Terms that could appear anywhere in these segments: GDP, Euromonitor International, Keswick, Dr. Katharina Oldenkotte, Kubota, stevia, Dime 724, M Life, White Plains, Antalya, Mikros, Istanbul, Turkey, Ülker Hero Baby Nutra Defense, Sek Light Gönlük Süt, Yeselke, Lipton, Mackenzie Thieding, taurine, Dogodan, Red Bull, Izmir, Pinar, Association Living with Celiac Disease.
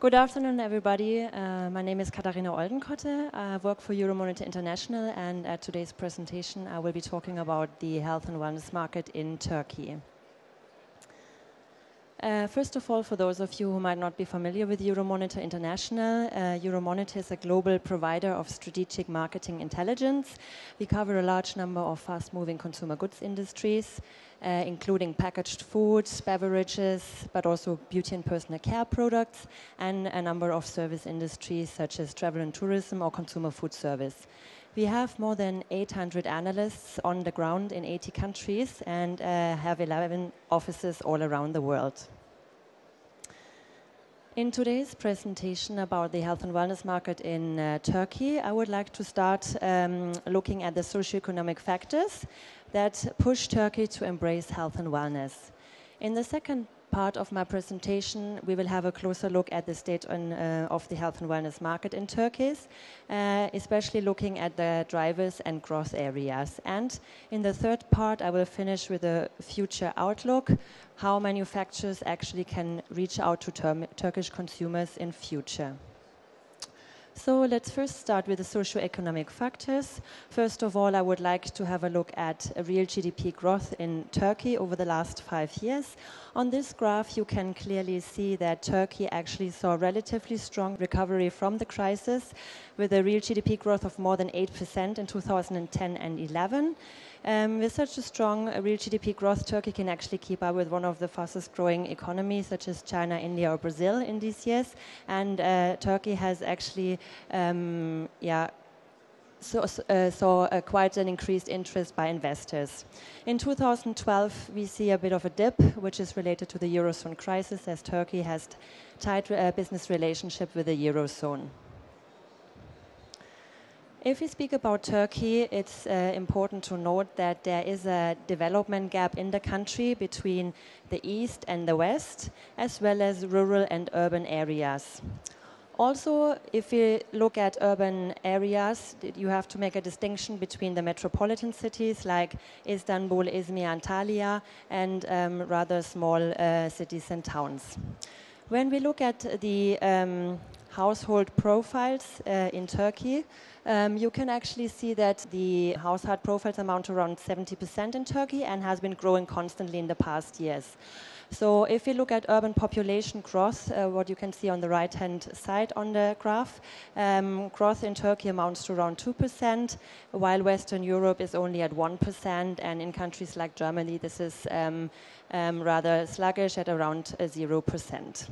Good afternoon, everybody. My name is Katharina Oldenkotte. I work for Euromonitor International, and at today's presentation, I will be talking about the health and wellness market in Turkey. First of all, for those of you who might not be familiar with Euromonitor International, Euromonitor is a global provider of strategic marketing intelligence. We cover a large number of fast-moving consumer goods industries, including packaged foods, beverages, but also beauty and personal care products, and a number of service industries such as travel and tourism or consumer food service. We have more than 800 analysts on the ground in 80 countries and have 11 offices all around the world. In today's presentation about the health and wellness market in Turkey, I would like to start looking at the socioeconomic factors that push Turkey to embrace health and wellness. In the second part of my presentation, we will have a closer look at the state of the health and wellness market in Turkey, especially looking at the drivers and growth areas. And in the third part, I will finish with a future outlook, how manufacturers actually can reach out to Turkish consumers in future. So let's first start with the socioeconomic factors. First of all, I would like to have a look at real GDP growth in Turkey over the last 5 years. On this graph, you can clearly see that Turkey actually saw relatively strong recovery from the crisis, with a real GDP growth of more than 8% in 2010 and 11. With such a strong real GDP growth, Turkey can actually keep up with one of the fastest growing economies, such as China, India, or Brazil in these years. And Turkey has actually saw quite an increased interest by investors. In 2012, we see a bit of a dip, which is related to the Eurozone crisis, as Turkey has tight business relationship with the Eurozone. If we speak about Turkey, it's important to note that there is a development gap in the country between the East and the West, as well as rural and urban areas. Also, if we look at urban areas, you have to make a distinction between the metropolitan cities like Istanbul, Izmir, Antalya, and rather small cities and towns. When we look at the household profiles in Turkey, you can actually see that the household profiles amount to around 70% in Turkey and has been growing constantly in the past years. So if you look at urban population growth, what you can see on the right-hand side on the graph, growth in Turkey amounts to around 2%, while Western Europe is only at 1%, and in countries like Germany, this is rather sluggish at around 0%.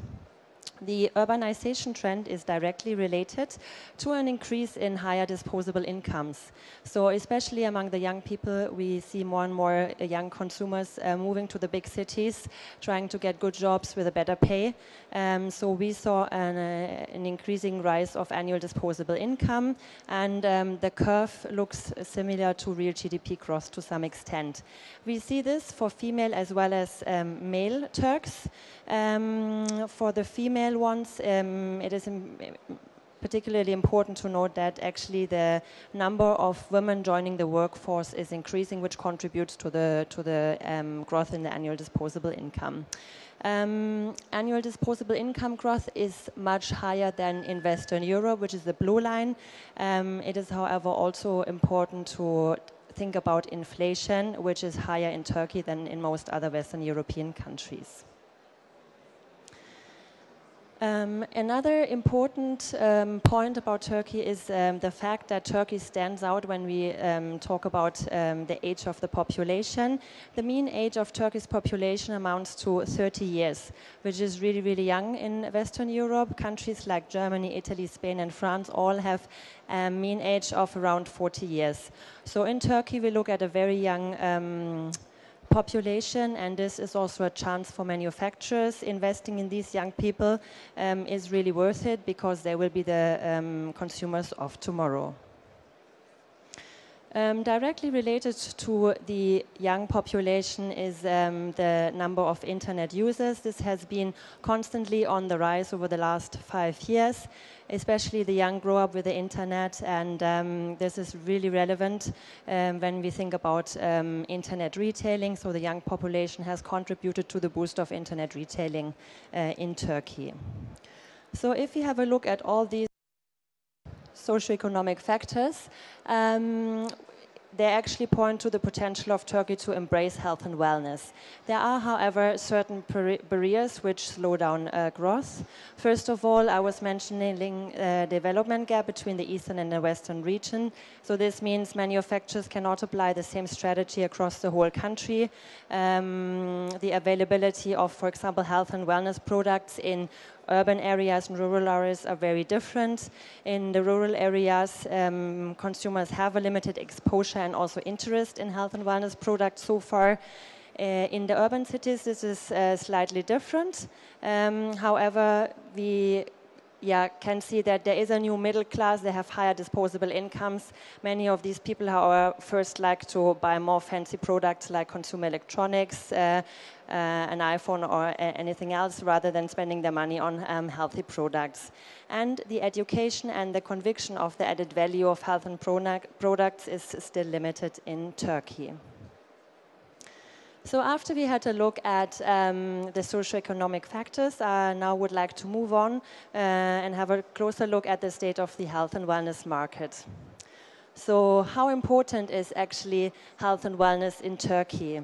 The urbanization trend is directly related to an increase in higher disposable incomes. So especially among the young people, we see more and more young consumers moving to the big cities, trying to get good jobs with a better pay. So we saw an increasing rise of annual disposable income, and the curve looks similar to real GDP growth to some extent. We see this for female as well as male Turks. For the female ones, it is particularly important to note that actually the number of women joining the workforce is increasing, which contributes to the growth in the annual disposable income. Annual disposable income growth is much higher than in Western Europe, which is the blue line. It is, however, also important to think about inflation, which is higher in Turkey than in most other Western European countries. Another important point about Turkey is the fact that Turkey stands out when we talk about the age of the population. The mean age of Turkey's population amounts to 30 years, which is really, really young in Western Europe. Countries like Germany, Italy, Spain, and France all have a mean age of around 40 years. So in Turkey, we look at a very young population, and this is also a chance for manufacturers. Investing in these young people is really worth it, because they will be the consumers of tomorrow. Directly related to the young population is the number of internet users. This has been constantly on the rise over the last 5 years. Especially the young grow up with the internet, and this is really relevant when we think about internet retailing. So the young population has contributed to the boost of internet retailing in Turkey. So if we have a look at all these socioeconomic factors, they actually point to the potential of Turkey to embrace health and wellness. There are, however, certain barriers which slow down growth. First of all, I was mentioning the development gap between the eastern and the western region. So this means manufacturers cannot apply the same strategy across the whole country. The availability of, for example, health and wellness products in urban areas and rural areas are very different. In the rural areas, consumers have a limited exposure and also interest in health and wellness products so far. In the urban cities, this is slightly different. However, we can see that there is a new middle class. They have higher disposable incomes. Many of these people, however, first like to buy more fancy products like consumer electronics, an iPhone or anything else, rather than spending their money on healthy products. And the education and the conviction of the added value of health and products is still limited in Turkey. So after we had a look at the socioeconomic factors, I now would like to move on and have a closer look at the state of the health and wellness market. So how important is actually health and wellness in Turkey?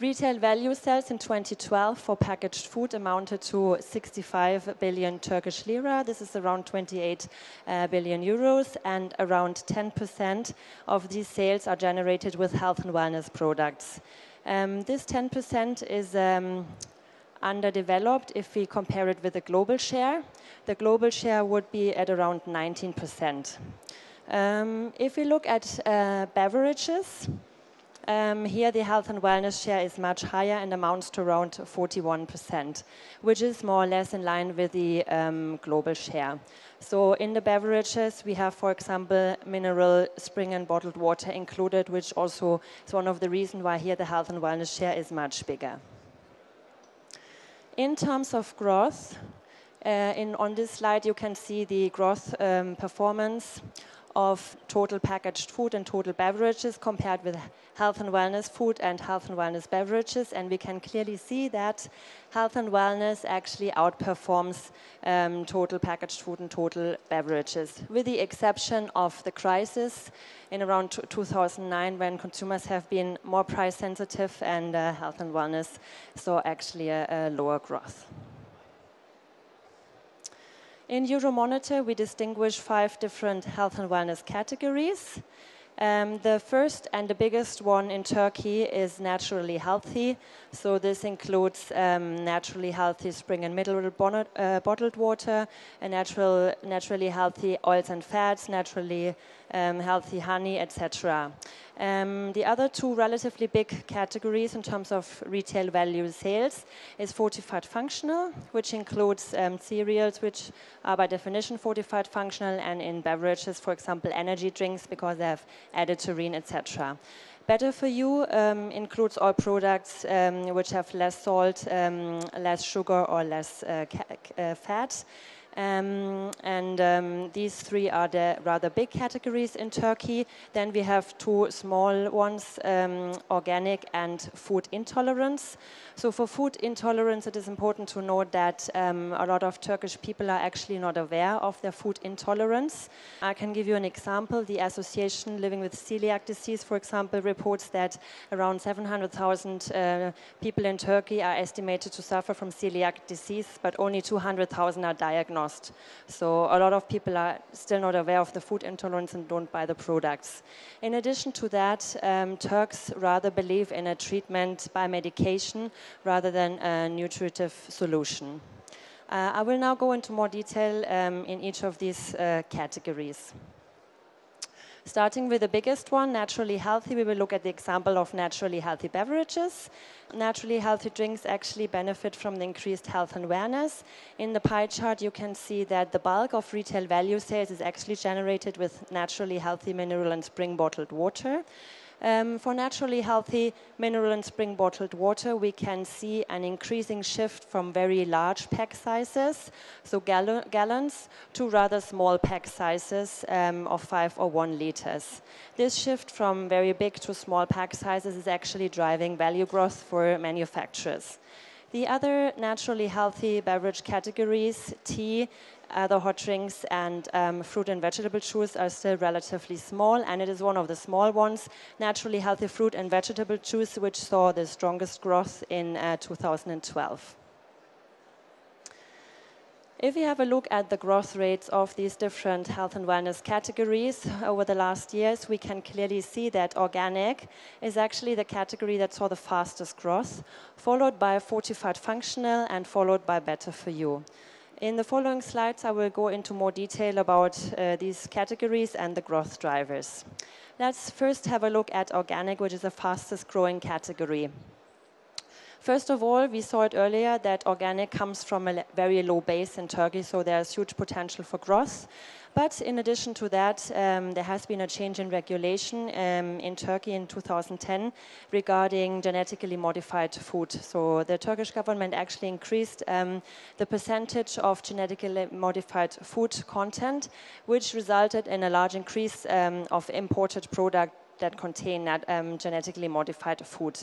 Retail value sales in 2012 for packaged food amounted to 65 billion Turkish lira. This is around 28 billion euros, and around 10% of these sales are generated with health and wellness products. This 10% is underdeveloped if we compare it with the global share. The global share would be at around 19%. If we look at beverages, here the health and wellness share is much higher and amounts to around 41%, which is more or less in line with the global share. So in the beverages, we have, for example, mineral, spring and bottled water included, which also is one of the reasons why here the health and wellness share is much bigger. In terms of growth, on this slide you can see the growth performance of total packaged food and total beverages compared with health and wellness food and health and wellness beverages, and we can clearly see that health and wellness actually outperforms total packaged food and total beverages, with the exception of the crisis in around 2009, when consumers have been more price sensitive and health and wellness saw actually a lower growth. In Euromonitor, we distinguish 5 different health and wellness categories. The first and the biggest one in Turkey is naturally healthy. So this includes naturally healthy spring and mineral bottled water, naturally healthy oils and fats, naturally healthy honey, etc. The other 2 relatively big categories in terms of retail value sales is fortified functional, which includes cereals, which are by definition fortified functional, and in beverages, for example, energy drinks, because they have added taurine, etc. Better for you includes all products which have less salt, less sugar, or less fat. These 3 are the rather big categories in Turkey. Then we have 2 small ones, organic and food intolerance. So for food intolerance, it is important to note that a lot of Turkish people are actually not aware of their food intolerance. I can give you an example. The Association Living with Celiac Disease, for example, reports that around 700,000 people in Turkey are estimated to suffer from celiac disease, but only 200,000 are diagnosed. So a lot of people are still not aware of the food intolerance and don't buy the products. In addition to that, Turks rather believe in a treatment by medication rather than a nutritive solution. I will now go into more detail in each of these categories. Starting with the biggest one, naturally healthy, we will look at the example of naturally healthy beverages. Naturally healthy drinks actually benefit from the increased health and awareness. In the pie chart, you can see that the bulk of retail value sales is actually generated with naturally healthy mineral and spring bottled water. For naturally healthy mineral and spring bottled water, we can see an increasing shift from very large pack sizes, so gallons, to rather small pack sizes of 5 or 1 liters. This shift from very big to small pack sizes is actually driving value growth for manufacturers. The other naturally healthy beverage categories, tea, other hot drinks and fruit and vegetable juice are still relatively small, and it is one of the small ones. Naturally healthy fruit and vegetable juice, which saw the strongest growth in 2012. If we have a look at the growth rates of these different health and wellness categories over the last years, we can clearly see that organic is actually the category that saw the fastest growth, followed by fortified functional and followed by better for you. In the following slides, I will go into more detail about these categories and the growth drivers. Let's first have a look at organic, which is the fastest growing category. First of all, we saw it earlier that organic comes from a very low base in Turkey, so there's huge potential for growth. But in addition to that, there has been a change in regulation in Turkey in 2010 regarding genetically modified food. So the Turkish government actually increased the percentage of genetically modified food content, which resulted in a large increase of imported products that contain that, genetically modified food.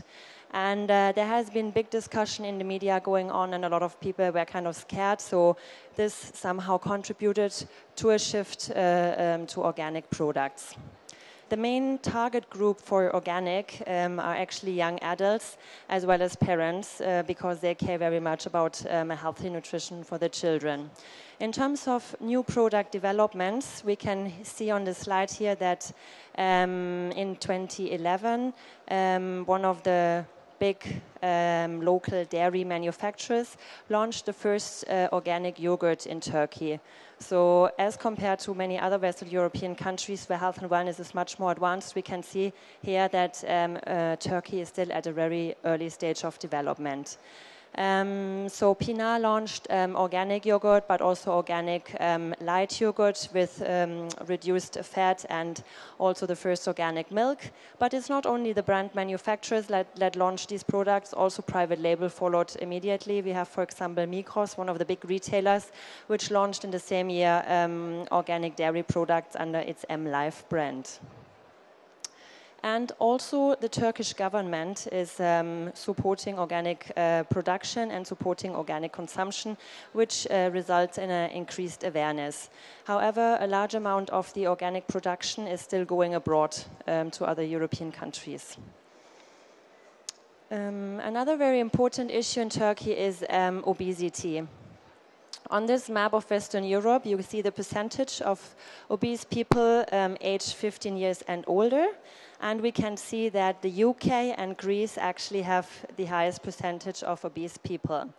And there has been big discussion in the media going on, and a lot of people were kind of scared, so this somehow contributed to a shift to organic products. The main target group for organic are actually young adults as well as parents because they care very much about a healthy nutrition for the children. In terms of new product developments, we can see on the slide here that in 2011, one of the big local dairy manufacturers launched the first organic yogurt in Turkey. So as compared to many other Western European countries where health and wellness is much more advanced, we can see here that Turkey is still at a very early stage of development. So Pinar launched organic yogurt, but also organic light yogurt with reduced fat and also the first organic milk. But it's not only the brand manufacturers that launched these products, also private label followed immediately. We have, for example, Mikros, one of the big retailers, which launched in the same year organic dairy products under its M Life brand. And also the Turkish government is supporting organic production and supporting organic consumption, which results in an increased awareness. However, a large amount of the organic production is still going abroad to other European countries. Another very important issue in Turkey is obesity. On this map of Western Europe, you see the percentage of obese people aged 15 years and older. And we can see that the UK and Greece actually have the highest percentage of obese people.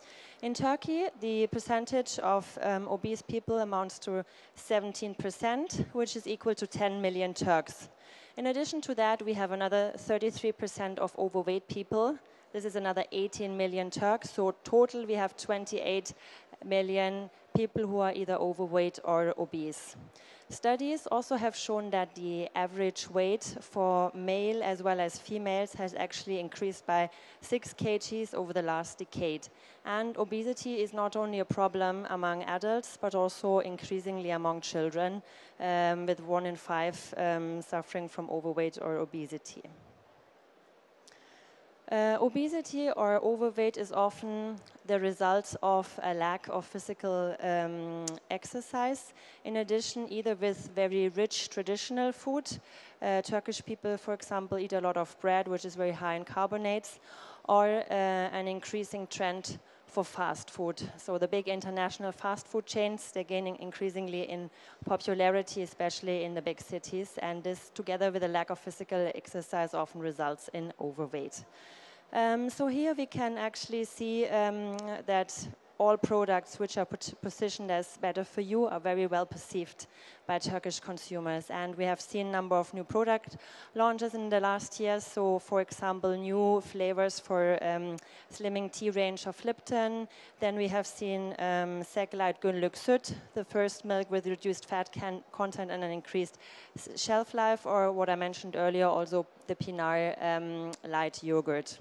In Turkey, the percentage of obese people amounts to 17%, which is equal to 10 million Turks. In addition to that, we have another 33% of overweight people. This is another 18 million Turks. So total, we have 28 million people who are either overweight or obese. Studies also have shown that the average weight for male as well as females has actually increased by 6 kg over the last decade. And obesity is not only a problem among adults, but also increasingly among children, with 1 in 5 suffering from overweight or obesity. Obesity or overweight is often the result of a lack of physical exercise. In addition, either with very rich traditional food, Turkish people, for example, eat a lot of bread, which is very high in carbonates, or an increasing trend for fast food. So the big international fast food chains, they're gaining increasingly in popularity, especially in the big cities, and this together with a lack of physical exercise often results in overweight. So here we can actually see that all products which are positioned as better for you are very well perceived by Turkish consumers. And we have seen a number of new product launches in the last year. So, for example, new flavors for slimming tea range of Lipton. Then we have seen Sek Light Gönlük Süt, the first milk with reduced fat content and an increased shelf life, or what I mentioned earlier, also the Pinar light yogurt.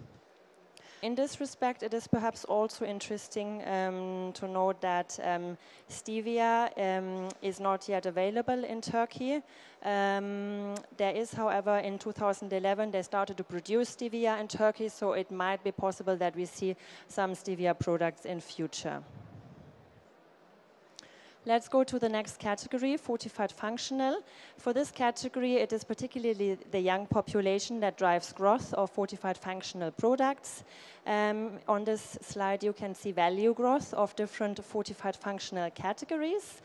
In this respect, it is perhaps also interesting to note that stevia is not yet available in Turkey. There is, however, in 2011, they started to produce stevia in Turkey, so it might be possible that we see some stevia products in future. Let's go to the next category, fortified functional. For this category, it is particularly the young population that drives growth of fortified functional products. On this slide, you can see value growth of different fortified functional categories.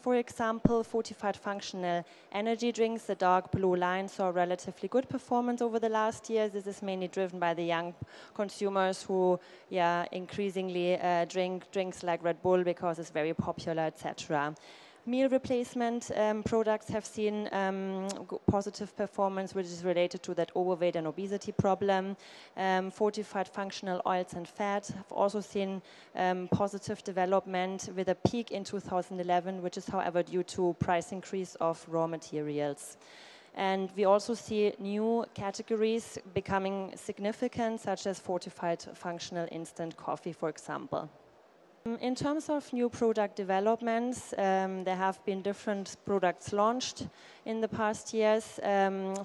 For example, fortified functional energy drinks, the dark blue line saw relatively good performance over the last years. This is mainly driven by the young consumers who increasingly drink drinks like Red Bull because it's very popular, etc. Meal replacement products have seen positive performance, which is related to that overweight and obesity problem. Fortified functional oils and fats have also seen positive development with a peak in 2011, which is, however, due to price increase of raw materials. And we also see new categories becoming significant, such as fortified functional instant coffee, for example. In terms of new product developments, there have been different products launched in the past years.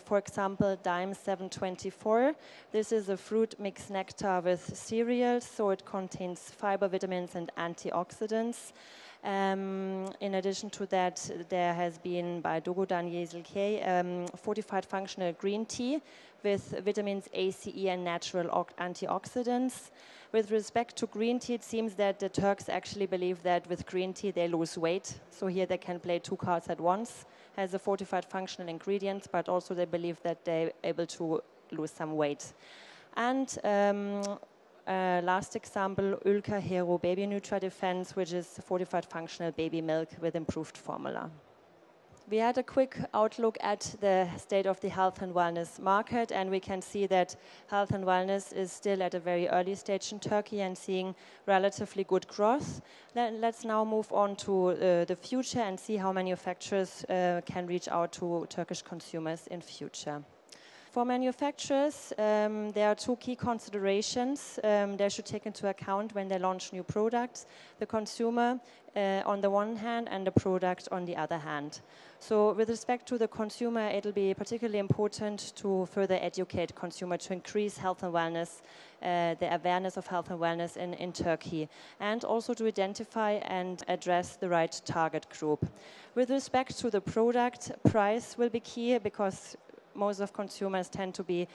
For example, Dime 724. This is a fruit mixed nectar with cereals, so it contains fiber, vitamins, and antioxidants. In addition to that, there has been by Dogodan Yeselke fortified functional green tea with vitamins A, C, E, and natural antioxidants. With respect to green tea, it seems that the Turks actually believe that with green tea they lose weight. So here they can play two cards at once, has a fortified functional ingredient, but also they believe that they're able to lose some weight. And last example, Ülker Hero Baby Nutra Defense, which is fortified functional baby milk with improved formula. We had a quick outlook at the state of the health and wellness market, and we can see that health and wellness is still at a very early stage in Turkey and seeing relatively good growth. Let's now move on to the future and see how manufacturers can reach out to Turkish consumers in future. For manufacturers, there are two key considerations they should take into account when they launch new products, the consumer on the one hand and the product on the other hand. So with respect to the consumer, it'll be particularly important to further educate consumers to increase health and wellness, the awareness of health and wellness in Turkey, and also to identify and address the right target group. With respect to the product, price will be key because most of consumers tend to be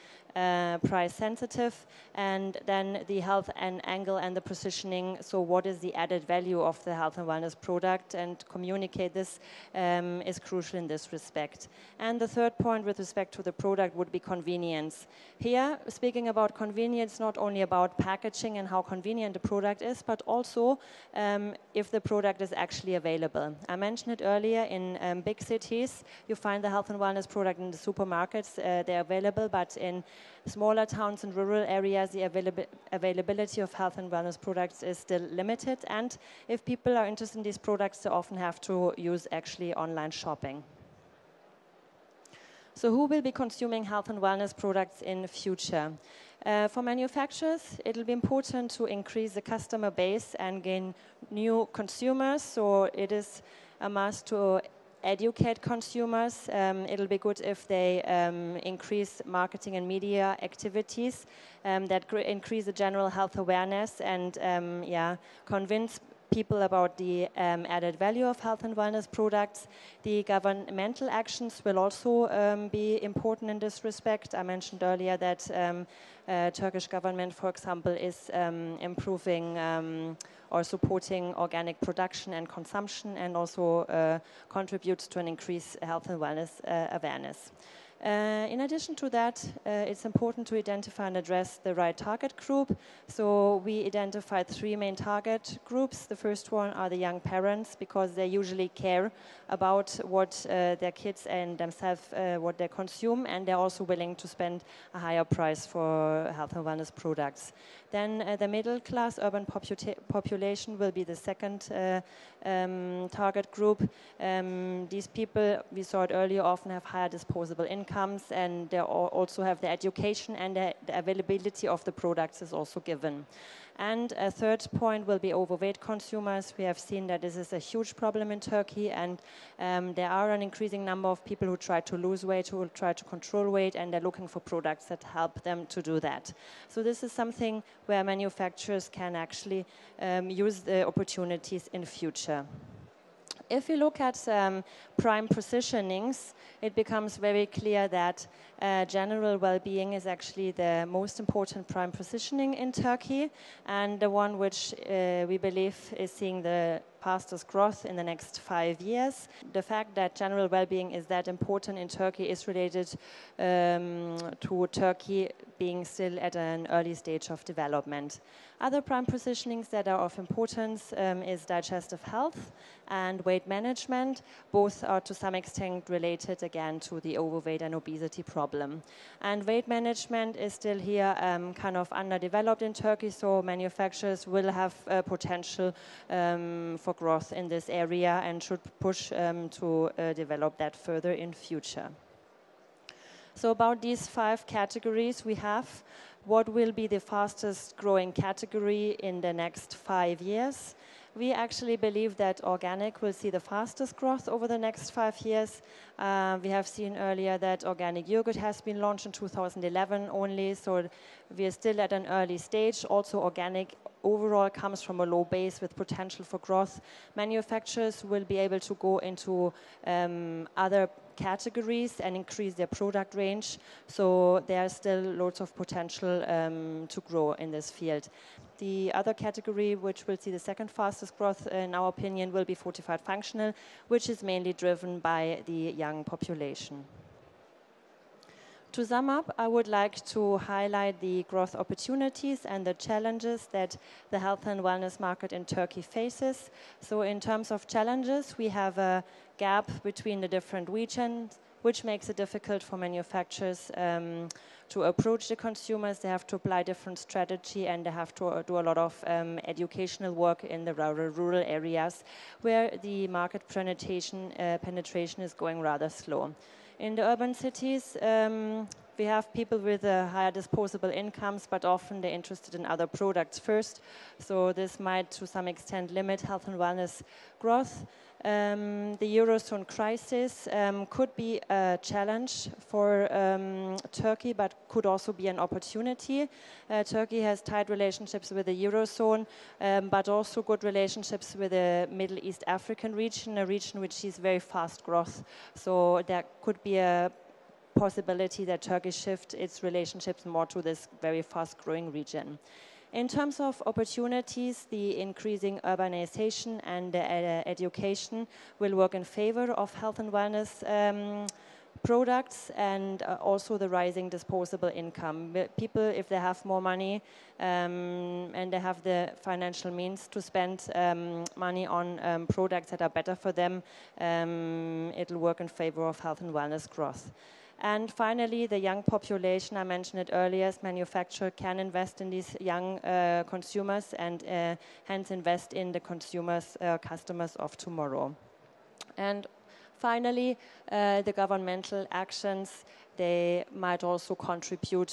price sensitive, and then the health and angle and the positioning, so what is the added value of the health and wellness product, and communicate this is crucial in this respect. And the third point with respect to the product would be convenience. Here, speaking about convenience, not only about packaging and how convenient the product is, but also if the product is actually available. I mentioned it earlier, in big cities, you find the health and wellness product in the supermarket. They're available, but in smaller towns and rural areas, the availability of health and wellness products is still limited. And if people are interested in these products, they often have to use actually online shopping. So who will be consuming health and wellness products in the future? For manufacturers, it will be important to increase the customer base and gain new consumers. So it is a must to educate consumers. It'll be good if they increase marketing and media activities that increase the general health awareness and convince people about the added value of health and wellness products. The governmental actions will also be important in this respect. I mentioned earlier that Turkish government, for example, is improving or supporting organic production and consumption, and also contributes to an increased health and wellness awareness. In addition to that, it's important to identify and address the right target group. So we identified three main target groups. The first one are the young parents, because they usually care about what their kids and themselves, what they consume, and they're also willing to spend a higher price for health and wellness products. Then the middle class urban population will be the second target group. These people, we saw it earlier, often have higher disposable income. comes, and they also have the education, and the availability of the products is also given. And a third point will be overweight consumers. We have seen that this is a huge problem in Turkey, and there are an increasing number of people who try to lose weight, who try to control weight, and they're looking for products that help them to do that. So this is something where manufacturers can actually use the opportunities in future. If you look at prime positionings, it becomes very clear that general well-being is actually the most important prime positioning in Turkey, and the one which we believe is seeing the fastest growth in the next 5 years. The fact that general well-being is that important in Turkey is related to Turkey being still at an early stage of development. Other prime positionings that are of importance is digestive health and weight management. Both are to some extent related again to the overweight and obesity problem. And weight management is still here kind of underdeveloped in Turkey, so manufacturers will have potential for growth in this area and should push to develop that further in future. So about these 5 categories we have, what will be the fastest growing category in the next 5 years? We actually believe that organic will see the fastest growth over the next 5 years. We have seen earlier that organic yogurt has been launched in 2011 only, so we are still at an early stage. Also organic overall comes from a low base with potential for growth. Manufacturers will be able to go into other categories and increase their product range, so there are still lots of potential to grow in this field. The other category which will see the second fastest growth, in our opinion, will be fortified functional, which is mainly driven by the young population. To sum up, I would like to highlight the growth opportunities and the challenges that the health and wellness market in Turkey faces. So in terms of challenges, we have a gap between the different regions, which makes it difficult for manufacturers to approach the consumers. They have to apply different strategy, and they have to do a lot of educational work in the rural areas where the market penetration is going rather slow. In the urban cities, we have people with higher disposable incomes, but often they're interested in other products first. So this might, to some extent, limit health and wellness growth. The Eurozone crisis could be a challenge for Turkey, but could also be an opportunity. Turkey has tight relationships with the Eurozone, but also good relationships with the Middle East African region, a region which sees very fast growth. So there could be a possibility that Turkey shifts its relationships more to this very fast-growing region. In terms of opportunities, the increasing urbanization and education will work in favor of health and wellness products, and also the rising disposable income. People, if they have more money and they have the financial means to spend money on products that are better for them, it'll work in favor of health and wellness growth. And finally, the young population, I mentioned it earlier, as manufacturer can invest in these young consumers and hence invest in the consumers, customers of tomorrow. And finally, the governmental actions, they might also contribute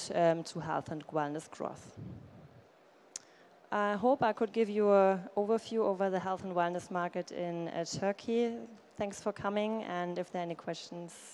to health and wellness growth. I hope I could give you an overview over the health and wellness market in Turkey. Thanks for coming, and if there are any questions...